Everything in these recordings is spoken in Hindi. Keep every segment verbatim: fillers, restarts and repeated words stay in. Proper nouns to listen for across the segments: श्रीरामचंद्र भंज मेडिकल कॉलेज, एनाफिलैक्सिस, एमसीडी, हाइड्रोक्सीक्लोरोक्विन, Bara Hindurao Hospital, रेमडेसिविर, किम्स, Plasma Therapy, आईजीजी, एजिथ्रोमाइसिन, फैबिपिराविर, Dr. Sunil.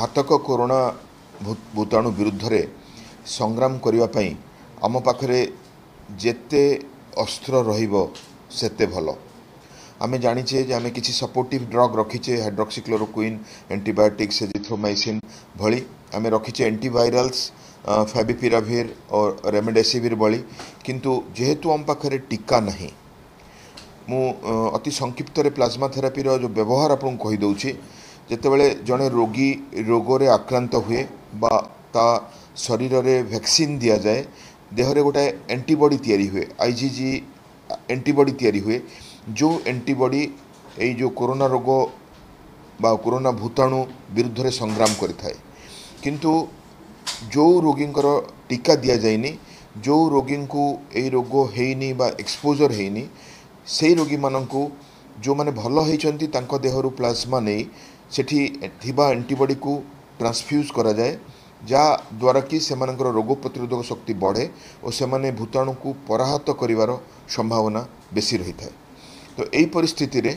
घातक कोरोना भूताणु विरुद्ध रे संग्राम करिवा पई आम पाखरे जेते अस्त्र रहिबो सेते भलो। आमे जानिचे जे आमे किछि सपोर्टिव ड्रग रखिचे हाइड्रोक्सीक्लोरोक्विन, एंटीबायोटिक्स, एजिथ्रोमाइसिन भली आमे रखिचे एंटीवायरल्स फैबिपिराविर और रेमडेसिविर भली, किंतु जेहेतु आम पाखरे टीका नहीं मु अति संक्षिप्त रे प्लाज्मा थेरापी रो जो व्यवहार आपन कहि दउची। जेतेबेले जने रोगी रोगरे आक्रांत हुए बा ता शरीर रे वैक्सीन दिया जाए, देहरे गोटे एंटीबॉडी तैयारी हुए, आईजीजी एंटीबॉडी तैयारी हुए, जो एंटीबॉडी एई जो कोरोना रोग बा कोरोना भूताणु विरुद्ध रे संग्राम करथाय। किंतु जो रोगींकर टीका दिया जायनी, जो रोगींकू एई रोग हेइनी बा एक्सपोजर हेइनी, सेई रोगी मानंकू जो माने भलो हेइचंती तांको देहरु प्लाज्मा नै सेठी थिबा एंटीबॉडी को ट्रांसफ्यूज करा जाए, जा द्वारा कि सेमानंकर रोग प्रतिरोधक शक्ति बढ़े और सेमाने भूताणु को पराहत करिवार संभावना बेसी रही था। तो एई परिस्थिति रे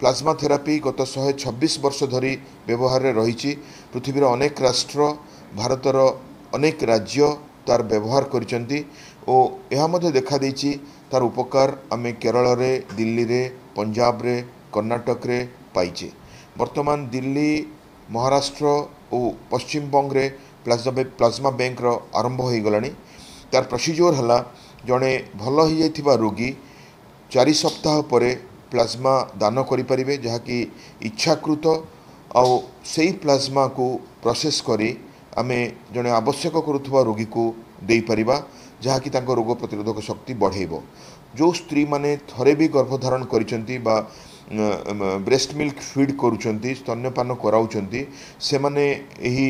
प्लाज्मा थेरापी गत एक सौ छब्बीस वर्ष धरी व्यवहार रे रहिछि। पृथ्वीर अनेक राष्ट्र, भारतर अनेक राज्य तार व्यवहार करिसंती ओ एहा मध्ये देखा दैछि तार उपकार आमे केरल रे, दिल्ली रे, पंजाब रे, कर्नाटक रे पाइछि। वर्तमान दिल्ली, महाराष्ट्र और पश्चिम बंग रे प्लाज्मा प्लाज्मा बैंक रो आरंभ हो गलानी। तार प्रोसीजर हला जने भल हो जाइथिबा रोगी चारि सप्ताह परे प्लाज्मा दान करि परिबे, जहा कि इच्छाकृत आउ सेही प्लाज्मा को प्रोसेस करी आमे जने आवश्यक करूथबा रोगी को देई परिबा, जहा कि तांको रोग प्रतिरोधक शक्ति बढ़ेइबो। जो स्त्री माने थरे भी गर्भधारण करिसंती बा ब्रेस्ट मिल्क फीड करुचंती, स्तन्यपान कराउचंती, से माने एही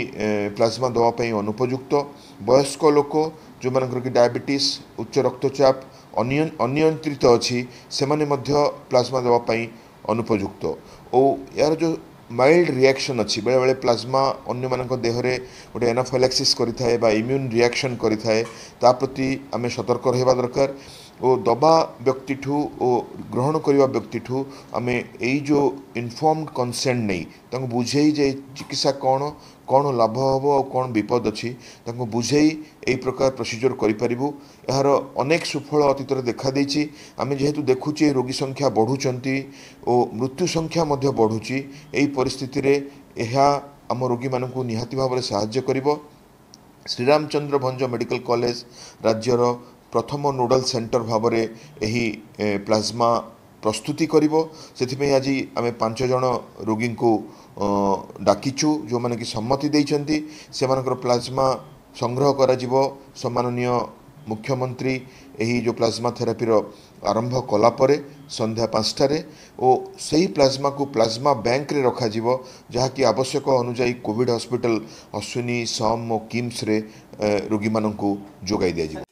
प्लाज्मा दवा पई अनुपयुक्त। वयस्क लोक जो मानकर कि डायबिटीज, उच्च रक्तचाप अनियंत्रित अछि, से माने मध्य प्लाज्मा दवा पई अनुपयुक्त। ओ यार जो माइल्ड रिएक्शन अछि, बेले बेले प्लाज्मा अन्य मानक देहरे गोटे एनाफिलैक्सिस करिथाय बा इम्यून रिएक्शन करिथाय, ता प्रति आमे सतर्क रहबा दरकार। ओ दबा व्यक्ति ठू और ग्रहण करवा व्यक्ति ठू आमे एई जो इनफॉर्म्ड कंसेंट नहीं तांको बुझेई जे चिकित्सा कौन कौन लाभ होबो और कौन विपद अछि तांको बुझेई एई प्रकार प्रोसीजर करि परिबु। यार अनेक सुफल अतीत रे देखा दैछि। आमे जेहेतु देखुछि रोगी संख्या बढ़ुचंती और मृत्यु संख्या मध्ये बढ़ुछि, एई परिस्थिति रे एहा हम रोगी मानकू निहाती भाबरे सहाय्य करिवो। श्रीरामचंद्र भंज मेडिकल कॉलेज राज्यर प्रथम नोडल सेंटर भावरे एही प्लाज्मा प्रस्तुति करिवो। सेथिमे आज आमे पांच जण रोगी को डाकिचु, जो माने कि सम्मति दैचंती, सेमानकर प्लाज्मा संग्रह करा जिवो। सम्माननीय मुख्यमंत्री एही जो प्लाज्मा थेरापी रो आरंभ कला परे संध्या पाँचटार ओ सही प्लाज्मा को प्लाज्मा बैंक रे रखा जिवो, जहा कि आवश्यक अनुजाई कोविड हॉस्पिटल अश्विनी, सम और किम्स रे रोगी माननकू जोगाई दिया जिवो।